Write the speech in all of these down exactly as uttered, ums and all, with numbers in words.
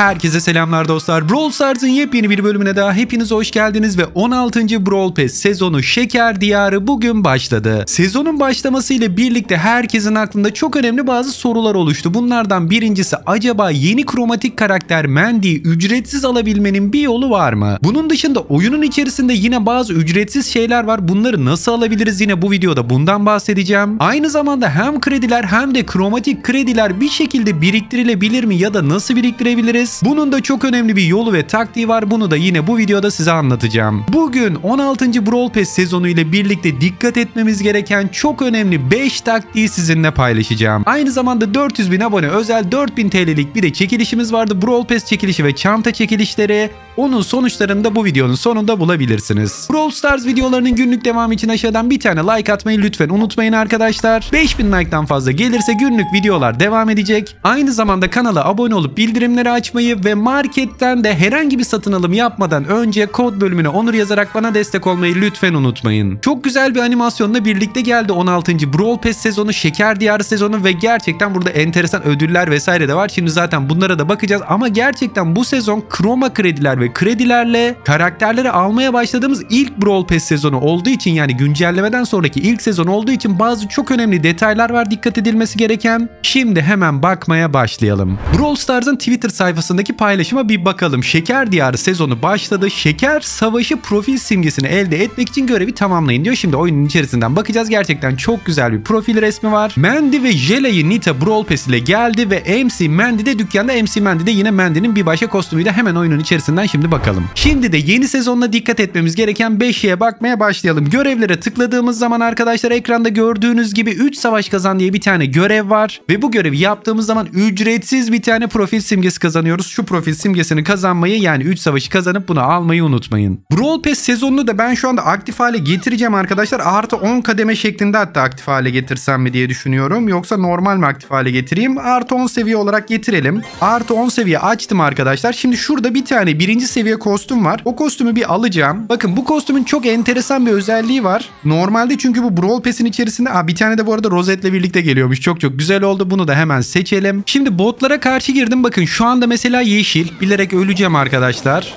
Herkese selamlar dostlar. Brawl Stars'ın yepyeni bir bölümüne daha hepiniz hoş geldiniz ve on altıncı Brawl Pass sezonu Şeker Diyarı bugün başladı. Sezonun başlamasıyla birlikte herkesin aklında çok önemli bazı sorular oluştu. Bunlardan birincisi, acaba yeni kromatik karakter Mandy'yi ücretsiz alabilmenin bir yolu var mı? Bunun dışında oyunun içerisinde yine bazı ücretsiz şeyler var. Bunları nasıl alabiliriz? Yine bu videoda bundan bahsedeceğim. Aynı zamanda hem krediler hem de kromatik krediler bir şekilde biriktirilebilir mi ya da nasıl biriktirebiliriz? Bunun da çok önemli bir yolu ve taktiği var. Bunu da yine bu videoda size anlatacağım. Bugün on altıncı Brawl Pass sezonu ile birlikte dikkat etmemiz gereken çok önemli beş taktiği sizinle paylaşacağım. Aynı zamanda dört yüz bin abone özel dört bin TL'lik bir de çekilişimiz vardı. Brawl Pass çekilişi ve çanta çekilişleri. Onun sonuçlarını da bu videonun sonunda bulabilirsiniz. Brawl Stars videolarının günlük devamı için aşağıdan bir tane like atmayı lütfen unutmayın arkadaşlar. beş bin like'tan fazla gelirse günlük videolar devam edecek. Aynı zamanda kanala abone olup bildirimleri açmayı ve marketten de herhangi bir satın alım yapmadan önce kod bölümüne Onur yazarak bana destek olmayı lütfen unutmayın. Çok güzel bir animasyonla birlikte geldi on altıncı Brawl Pass sezonu, Şeker Diyarı sezonu ve gerçekten burada enteresan ödüller vesaire de var. Şimdi zaten bunlara da bakacağız ama gerçekten bu sezon kroma krediler ve kredilerle karakterleri almaya başladığımız ilk Brawl Pass sezonu olduğu için, yani güncellemeden sonraki ilk sezon olduğu için bazı çok önemli detaylar var dikkat edilmesi gereken. Şimdi hemen bakmaya başlayalım. Brawl Stars'ın Twitter sayfası paylaşıma bir bakalım. Şeker Diyarı sezonu başladı. Şeker Savaşı profil simgesini elde etmek için görevi tamamlayın diyor. Şimdi oyunun içerisinden bakacağız. Gerçekten çok güzel bir profil resmi var. Mandy ve Jelly Nita Brawl Pass ile geldi ve M C Mandy de dükkanda. M C Mandy de yine Mandy'nin bir başka kostümüyle hemen oyunun içerisinden şimdi bakalım. Şimdi de yeni sezonla dikkat etmemiz gereken beş şeye bakmaya başlayalım. Görevlere tıkladığımız zaman arkadaşlar ekranda gördüğünüz gibi üç savaş kazan diye bir tane görev var ve bu görevi yaptığımız zaman ücretsiz bir tane profil simgesi kazanıyoruz. Şu profil simgesini kazanmayı, yani üç savaşı kazanıp bunu almayı unutmayın. Brawl Pass sezonunu da ben şu anda aktif hale getireceğim arkadaşlar. Artı on kademe şeklinde hatta aktif hale getirsem mi diye düşünüyorum. Yoksa normal mi aktif hale getireyim? Artı on seviye olarak getirelim. Artı on seviye açtım arkadaşlar. Şimdi şurada bir tane birinci seviye kostüm var. O kostümü bir alacağım. Bakın bu kostümün çok enteresan bir özelliği var. Normalde çünkü bu Brawl Pass'in içerisinde Aa, bir tane de bu arada rozetle birlikte geliyormuş. Çok çok güzel oldu. Bunu da hemen seçelim. Şimdi botlara karşı girdim. Bakın şu anda mesela Mesela yeşil. Bilerek öleceğim arkadaşlar.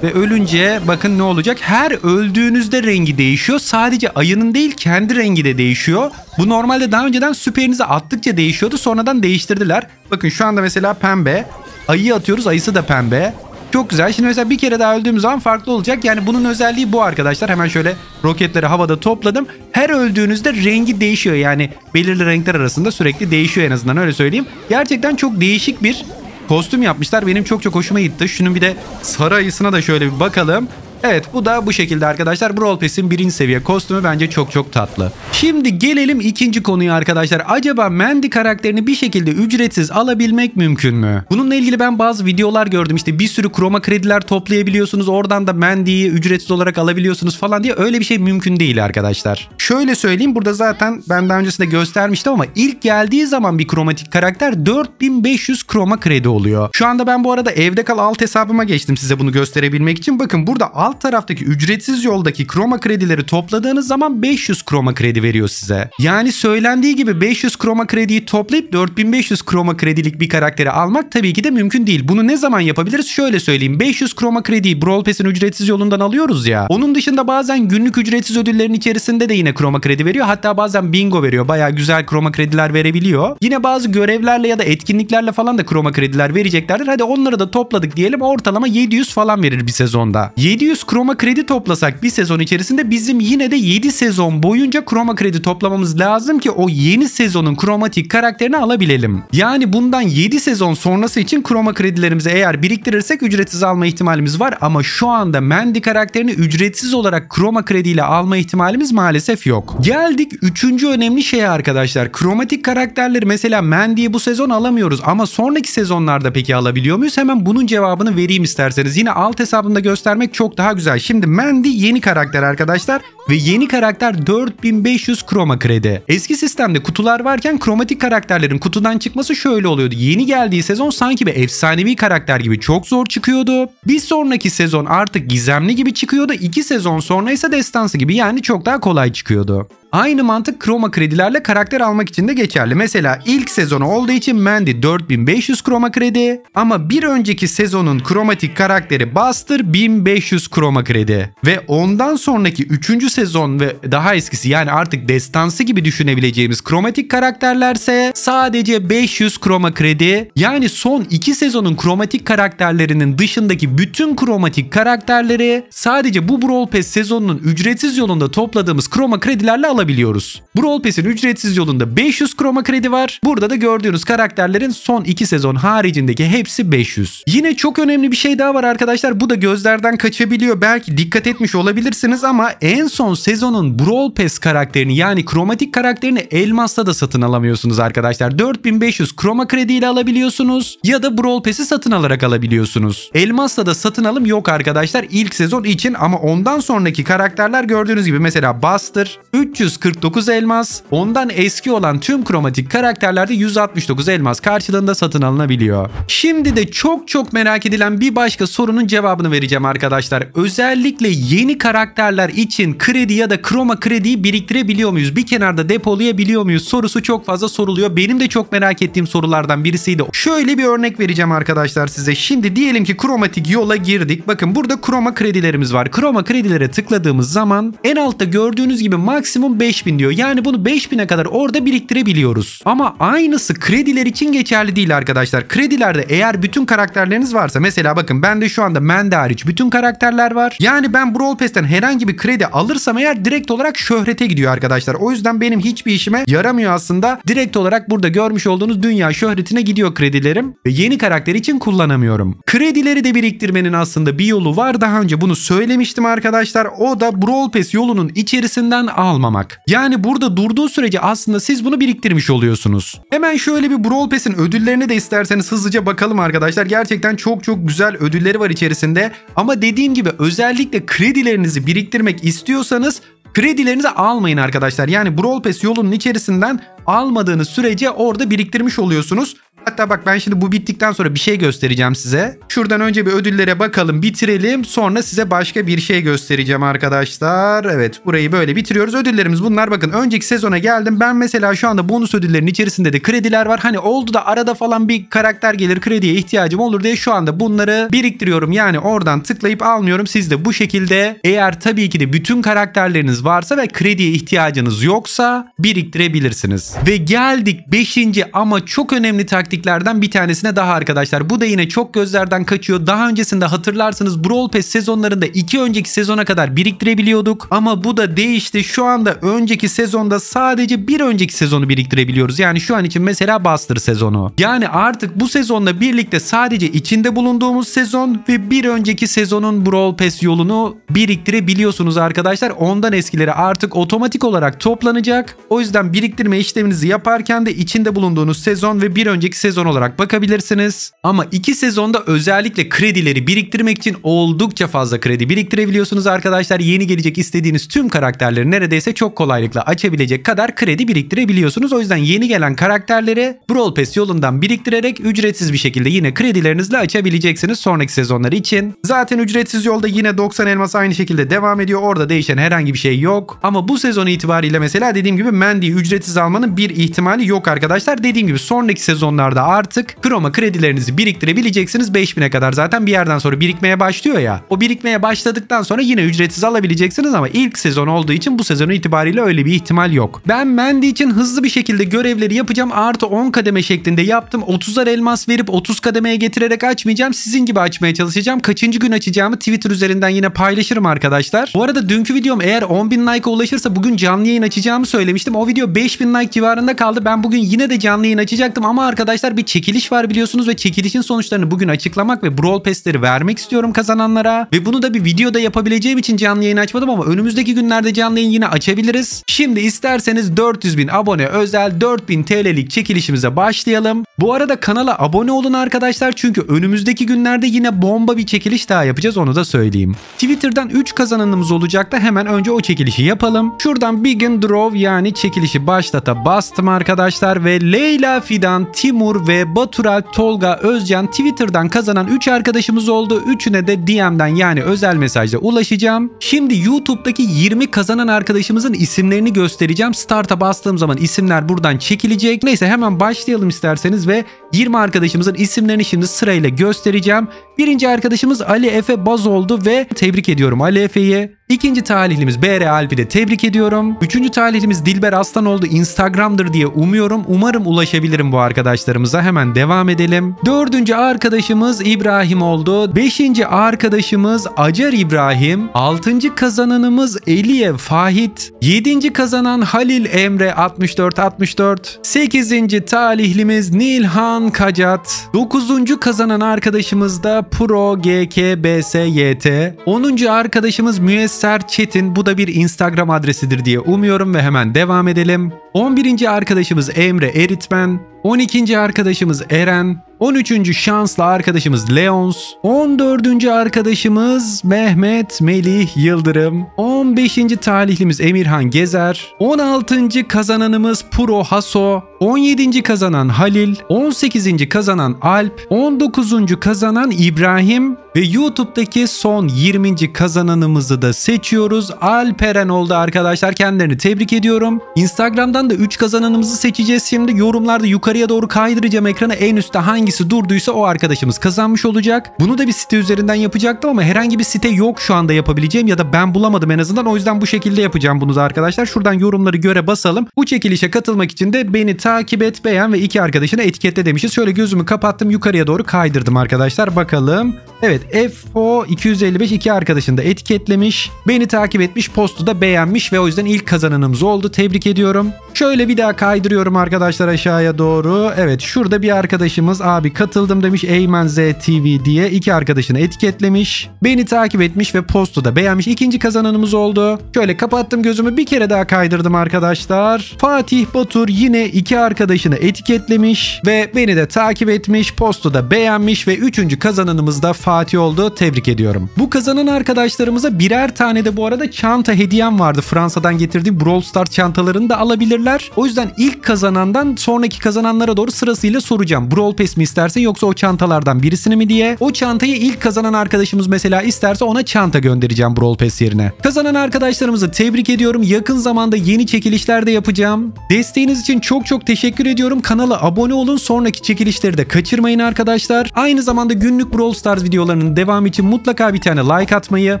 Ve ölünce bakın ne olacak? Her öldüğünüzde rengi değişiyor. Sadece ayının değil kendi rengi de değişiyor. Bu normalde daha önceden süperinize attıkça değişiyordu. Sonradan değiştirdiler. Bakın şu anda mesela pembe. Ayıyı atıyoruz. Ayısı da pembe. Çok güzel. Şimdi mesela bir kere daha öldüğümüz zaman farklı olacak. Yani bunun özelliği bu arkadaşlar. Hemen şöyle roketleri havada topladım. Her öldüğünüzde rengi değişiyor. Yani belirli renkler arasında sürekli değişiyor, en azından öyle söyleyeyim. Gerçekten çok değişik bir kostüm yapmışlar. Benim çok çok hoşuma gitti. Şunun bir de sarı ayısına da şöyle bir bakalım. Evet, bu da bu şekilde arkadaşlar. Brawl Pass'in birinci seviye kostümü bence çok çok tatlı. Şimdi gelelim ikinci konuya arkadaşlar. Acaba Mandy karakterini bir şekilde ücretsiz alabilmek mümkün mü? Bununla ilgili ben bazı videolar gördüm. İşte bir sürü kroma krediler toplayabiliyorsunuz. Oradan da Mandy'yi ücretsiz olarak alabiliyorsunuz falan diye. Öyle bir şey mümkün değil arkadaşlar. Şöyle söyleyeyim. Burada zaten ben daha öncesinde göstermiştim ama ilk geldiği zaman bir kromatik karakter dört bin beş yüz kroma kredi oluyor. Şu anda ben bu arada evde kal alt hesabıma geçtim size bunu gösterebilmek için. Bakın burada alt Alt taraftaki ücretsiz yoldaki kroma kredileri topladığınız zaman beş yüz kroma kredi veriyor size. Yani söylendiği gibi beş yüz kroma krediyi toplayıp dört bin beş yüz kroma kredilik bir karakteri almak tabii ki de mümkün değil. Bunu ne zaman yapabiliriz? Şöyle söyleyeyim. beş yüz kroma krediyi Brawl Pass'in ücretsiz yolundan alıyoruz ya. Onun dışında bazen günlük ücretsiz ödüllerin içerisinde de yine kroma kredi veriyor. Hatta bazen bingo veriyor. Bayağı güzel kroma krediler verebiliyor. Yine bazı görevlerle ya da etkinliklerle falan da kroma krediler vereceklerdir. Hadi onları da topladık diyelim. Ortalama yedi yüz falan verir bir sezonda. yedi yüz kroma kredi toplasak bir sezon içerisinde bizim yine de yedi sezon boyunca kroma kredi toplamamız lazım ki o yeni sezonun kromatik karakterini alabilelim. Yani bundan yedi sezon sonrası için kroma kredilerimizi eğer biriktirirsek ücretsiz alma ihtimalimiz var ama şu anda Mandy karakterini ücretsiz olarak kroma krediyle alma ihtimalimiz maalesef yok. Geldik üçüncü önemli şeye arkadaşlar. Kromatik karakterleri mesela Mandy'yi bu sezon alamıyoruz ama sonraki sezonlarda peki alabiliyor muyuz? Hemen bunun cevabını vereyim isterseniz. Yine alt hesabımda göstermek çok daha güzel. Şimdi Mandy yeni karakter arkadaşlar. ve yeni karakter dört bin beş yüz kroma kredi. Eski sistemde kutular varken kromatik karakterlerin kutudan çıkması şöyle oluyordu. Yeni geldiği sezon sanki bir efsanevi karakter gibi çok zor çıkıyordu. Bir sonraki sezon artık gizemli gibi çıkıyordu. iki sezon sonra ise destansı gibi, yani çok daha kolay çıkıyordu. Aynı mantık kroma kredilerle karakter almak için de geçerli. Mesela ilk sezonu olduğu için Mandy dört bin beş yüz kroma kredi ama bir önceki sezonun kromatik karakteri Buster bin beş yüz kroma kredi ve ondan sonraki üçüncü sezon ve daha eskisi, yani artık destansı gibi düşünebileceğimiz kromatik karakterlerse sadece beş yüz kroma kredi. Yani son iki sezonun kromatik karakterlerinin dışındaki bütün kromatik karakterleri sadece bu Brawl Pass sezonunun ücretsiz yolunda topladığımız kroma kredilerle alabiliyoruz. alabiliyoruz. Brawl Pass'in ücretsiz yolunda beş yüz kroma kredi var. Burada da gördüğünüz karakterlerin son iki sezon haricindeki hepsi beş yüz. Yine çok önemli bir şey daha var arkadaşlar. Bu da gözlerden kaçabiliyor. Belki dikkat etmiş olabilirsiniz ama en son sezonun Brawl Pass karakterini, yani kromatik karakterini elmasla da satın alamıyorsunuz arkadaşlar. dört bin beş yüz kroma krediyle alabiliyorsunuz ya da Brawl Pass'i satın alarak alabiliyorsunuz. Elmasla da satın alım yok arkadaşlar ilk sezon için ama ondan sonraki karakterler gördüğünüz gibi mesela Buster üç yüz kırk dokuz elmas, ondan eski olan tüm kromatik karakterlerde yüz altmış dokuz elmas karşılığında satın alınabiliyor. Şimdi de çok çok merak edilen bir başka sorunun cevabını vereceğim arkadaşlar. Özellikle yeni karakterler için kredi ya da kroma krediyi biriktirebiliyor muyuz? Bir kenarda depolayabiliyor muyuz? Sorusu çok fazla soruluyor. Benim de çok merak ettiğim sorulardan birisiydi. Şöyle bir örnek vereceğim arkadaşlar size. Şimdi diyelim ki kromatik yola girdik. Bakın burada kroma kredilerimiz var. Kroma kredilere tıkladığımız zaman en altta gördüğünüz gibi maksimum beş bin diyor. Yani bunu beş bine kadar orada biriktirebiliyoruz. Ama aynısı krediler için geçerli değil arkadaşlar. Kredilerde eğer bütün karakterleriniz varsa, mesela bakın bende şu anda Mandy hariç bütün karakterler var. Yani ben Brawl Pass'ten herhangi bir kredi alırsam eğer direkt olarak şöhrete gidiyor arkadaşlar. O yüzden benim hiçbir işime yaramıyor aslında. Direkt olarak burada görmüş olduğunuz dünya şöhretine gidiyor kredilerim ve yeni karakter için kullanamıyorum. Kredileri de biriktirmenin aslında bir yolu var. Daha önce bunu söylemiştim arkadaşlar. O da Brawl Pass yolunun içerisinden almamak. Yani burada durduğu sürece aslında siz bunu biriktirmiş oluyorsunuz. Hemen şöyle bir Brawl Pass'in ödüllerine de isterseniz hızlıca bakalım arkadaşlar. Gerçekten çok çok güzel ödülleri var içerisinde. Ama dediğim gibi özellikle kredilerinizi biriktirmek istiyorsanız kredilerinizi almayın arkadaşlar. Yani Brawl Pass yolunun içerisinden almadığınız sürece orada biriktirmiş oluyorsunuz. Hatta bak ben şimdi bu bittikten sonra bir şey göstereceğim size. Şuradan önce bir ödüllere bakalım, bitirelim. Sonra size başka bir şey göstereceğim arkadaşlar. Evet, burayı böyle bitiriyoruz. Ödüllerimiz bunlar. Bakın önceki sezona geldim. Ben mesela şu anda bonus ödüllerin içerisinde de krediler var. Hani oldu da arada falan bir karakter gelir, krediye ihtiyacım olur diye şu anda bunları biriktiriyorum. Yani oradan tıklayıp almıyorum. Siz de bu şekilde, eğer tabii ki de bütün karakterleriniz varsa ve krediye ihtiyacınız yoksa biriktirebilirsiniz. Ve geldik beşinci ama çok önemli taktik taktiklerden bir tanesine daha arkadaşlar. Bu da yine çok gözlerden kaçıyor. Daha öncesinde hatırlarsınız Brawl Pass sezonlarında iki önceki sezona kadar biriktirebiliyorduk. Ama bu da değişti. Şu anda önceki sezonda sadece bir önceki sezonu biriktirebiliyoruz. Yani şu an için mesela Buster sezonu. Yani artık bu sezonla birlikte sadece içinde bulunduğumuz sezon ve bir önceki sezonun Brawl Pass yolunu biriktirebiliyorsunuz arkadaşlar. Ondan eskileri artık otomatik olarak toplanacak. O yüzden biriktirme işleminizi yaparken de içinde bulunduğunuz sezon ve bir önceki sezon olarak bakabilirsiniz. Ama iki sezonda özellikle kredileri biriktirmek için oldukça fazla kredi biriktirebiliyorsunuz arkadaşlar. Yeni gelecek istediğiniz tüm karakterleri neredeyse çok kolaylıkla açabilecek kadar kredi biriktirebiliyorsunuz. O yüzden yeni gelen karakterleri Brawl Pass yolundan biriktirerek ücretsiz bir şekilde yine kredilerinizle açabileceksiniz sonraki sezonlar için. Zaten ücretsiz yolda yine doksan elmas aynı şekilde devam ediyor. Orada değişen herhangi bir şey yok. Ama bu sezon itibariyle mesela dediğim gibi Mandy'yi ücretsiz almanın bir ihtimali yok arkadaşlar. Dediğim gibi sonraki sezonlar da artık kroma kredilerinizi biriktirebileceksiniz. beş bine kadar zaten bir yerden sonra birikmeye başlıyor ya. O birikmeye başladıktan sonra yine ücretsiz alabileceksiniz ama ilk sezon olduğu için bu sezon itibariyle öyle bir ihtimal yok. Ben Mandy için hızlı bir şekilde görevleri yapacağım. Artı on kademe şeklinde yaptım. otuzar elmas verip otuz kademeye getirerek açmayacağım. Sizin gibi açmaya çalışacağım. Kaçıncı gün açacağımı Twitter üzerinden yine paylaşırım arkadaşlar. Bu arada dünkü videom eğer on bin like'a ulaşırsa bugün canlı yayın açacağımı söylemiştim. O video beş bin like civarında kaldı. Ben bugün yine de canlı yayın açacaktım ama arkadaşlar arkadaşlar bir çekiliş var biliyorsunuz ve çekilişin sonuçlarını bugün açıklamak ve Brawl Pass'leri vermek istiyorum kazananlara. Ve bunu da bir videoda yapabileceğim için canlı yayın açmadım ama önümüzdeki günlerde canlı yayın yine açabiliriz. Şimdi isterseniz dört yüz bin abone özel dört bin TL'lik çekilişimize başlayalım. Bu arada kanala abone olun arkadaşlar çünkü önümüzdeki günlerde yine bomba bir çekiliş daha yapacağız, onu da söyleyeyim. Twitter'dan üç kazananımız olacak da hemen önce o çekilişi yapalım. Şuradan Begin Draw yani çekilişi başlata bastım arkadaşlar ve Leyla Fidan, Timur ve Batural Tolga Özcan Twitter'dan kazanan üç arkadaşımız oldu. Üçüne de D M'den yani özel mesajla ulaşacağım. Şimdi YouTube'daki yirmi kazanan arkadaşımızın isimlerini göstereceğim. Start'a bastığım zaman isimler buradan çekilecek. Neyse hemen başlayalım isterseniz ve yirmi arkadaşımızın isimlerini şimdi sırayla göstereceğim. Birinci arkadaşımız Ali Efe Baz oldu ve tebrik ediyorum Ali Efe'yi. İkinci talihlimiz B R Alp'i de tebrik ediyorum. Üçüncü talihlimiz Dilber Aslan oldu. Instagram'dır diye umuyorum. Umarım ulaşabilirim bu arkadaşlarımıza. Hemen devam edelim. Dördüncü arkadaşımız İbrahim oldu. Beşinci arkadaşımız Acar İbrahim. Altıncı kazananımız Eliye Fahit. Yedinci kazanan Halil Emre altmış dört altmış dört. Sekizinci talihlimiz Nilhan Kacat. Dokuzuncu kazanan arkadaşımız da Pro G K B S Y T. Onuncu arkadaşımız Müessir Çetin, bu da bir Instagram adresidir diye umuyorum ve hemen devam edelim. on birinci arkadaşımız Emre Eritmen, on ikinci arkadaşımız Eren, on üçüncü şanslı arkadaşımız Leons, on dördüncü arkadaşımız Mehmet Melih Yıldırım, on beşinci talihlimiz Emirhan Gezer, on altıncı kazananımız Pro Haso, on yedinci kazanan Halil, on sekizinci kazanan Alp, on dokuzuncu kazanan İbrahim ve YouTube'daki son yirminci kazananımızı da seçiyoruz. Alperen oldu arkadaşlar, kendilerini tebrik ediyorum. Instagram'dan da üç kazananımızı seçeceğiz şimdi. Yorumlarda yukarıya doğru kaydıracağım ekrana, en üstte hangisi durduysa o arkadaşımız kazanmış olacak. Bunu da bir site üzerinden yapacaktım ama herhangi bir site yok şu anda yapabileceğim ya da ben bulamadım en azından, o yüzden bu şekilde yapacağım bunu da arkadaşlar. Şuradan yorumları göre basalım. Bu çekilişe katılmak için de beni takip et, beğen ve iki arkadaşını etiketle demişiz. Şöyle gözümü kapattım, yukarıya doğru kaydırdım arkadaşlar, bakalım. Evet, F O iki yüz elli beş iki arkadaşını da etiketlemiş, beni takip etmiş, postu da beğenmiş ve o yüzden ilk kazananımız oldu, tebrik ediyorum. Şöyle bir daha kaydırıyorum arkadaşlar aşağıya doğru. Evet, şurada bir arkadaşımız abi katıldım demiş, Eymen Z T V diye iki arkadaşını etiketlemiş, beni takip etmiş ve postu da beğenmiş, ikinci kazananımız oldu. Şöyle kapattım gözümü, bir kere daha kaydırdım arkadaşlar. Fatih Batur yine iki arkadaşını etiketlemiş ve beni de takip etmiş, postu da beğenmiş ve üçüncü kazananımız da Fatih oldu, tebrik ediyorum. Bu kazanan arkadaşlarımıza birer tane de bu arada çanta hediyem vardı, Fransa'dan getirdiğim Brawl Stars çantalarını da alabilirler. O yüzden ilk kazanandan sonraki kazananlara doğru sırasıyla soracağım. Brawl Pass mi isterse yoksa o çantalardan birisini mi diye. O çantayı ilk kazanan arkadaşımız mesela isterse ona çanta göndereceğim Brawl Pass yerine. Kazanan arkadaşlarımızı tebrik ediyorum. Yakın zamanda yeni çekilişler de yapacağım. Desteğiniz için çok çok teşekkür ediyorum. Kanala abone olun. Sonraki çekilişleri de kaçırmayın arkadaşlar. Aynı zamanda günlük Brawl Stars videolarının devamı için mutlaka bir tane like atmayı,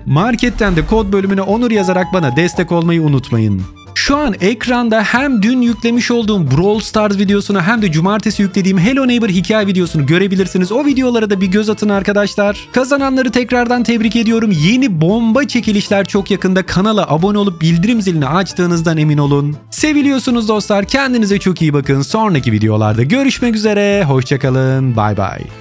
marketten de kod bölümüne onur yazarak bana destek olmayı unutmayın. Şu an ekranda hem dün yüklemiş olduğum Brawl Stars videosunu hem de cumartesi yüklediğim Hello Neighbor hikaye videosunu görebilirsiniz. O videolara da bir göz atın arkadaşlar. Kazananları tekrardan tebrik ediyorum. Yeni bomba çekilişler çok yakında. Kanala abone olup bildirim zilini açtığınızdan emin olun. Seviliyorsunuz dostlar. Kendinize çok iyi bakın. Sonraki videolarda görüşmek üzere. Hoşçakalın. Bay bay.